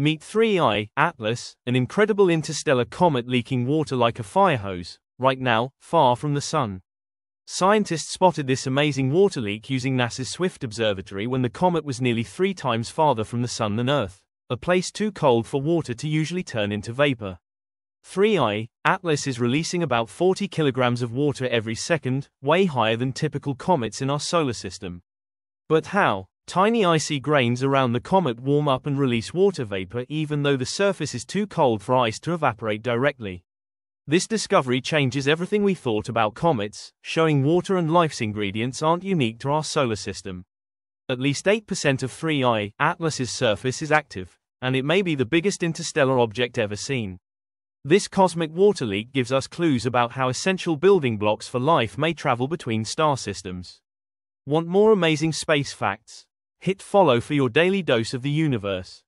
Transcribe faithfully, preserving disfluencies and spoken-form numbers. Meet three I ATLAS, an incredible interstellar comet leaking water like a firehose, right now, far from the sun. Scientists spotted this amazing water leak using NASA's Swift Observatory when the comet was nearly three times farther from the sun than Earth, a place too cold for water to usually turn into vapor. three I ATLAS is releasing about forty kilograms of water every second, way higher than typical comets in our solar system. But how? Tiny icy grains around the comet warm up and release water vapor even though the surface is too cold for ice to evaporate directly. This discovery changes everything we thought about comets, showing water and life's ingredients aren't unique to our solar system. At least eight percent of three I ATLAS's surface is active, and it may be the biggest interstellar object ever seen. This cosmic water leak gives us clues about how essential building blocks for life may travel between star systems. Want more amazing space facts? Hit follow for your daily dose of the universe.